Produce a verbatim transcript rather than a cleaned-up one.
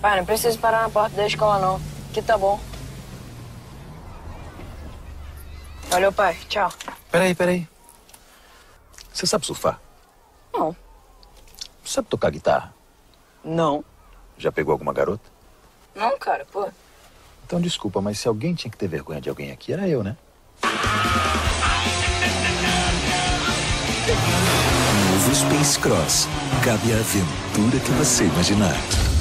Pai, não precisa parar na porta da escola, não. Aqui tá bom. Valeu, pai. Tchau. Peraí, peraí. Você sabe surfar? Não. Você sabe tocar guitarra? Não. Já pegou alguma garota? Não, cara, pô. Então, desculpa, mas se alguém tinha que ter vergonha de alguém aqui, era eu, né? Novo Space Cross. Cabe a aventura que você imaginar.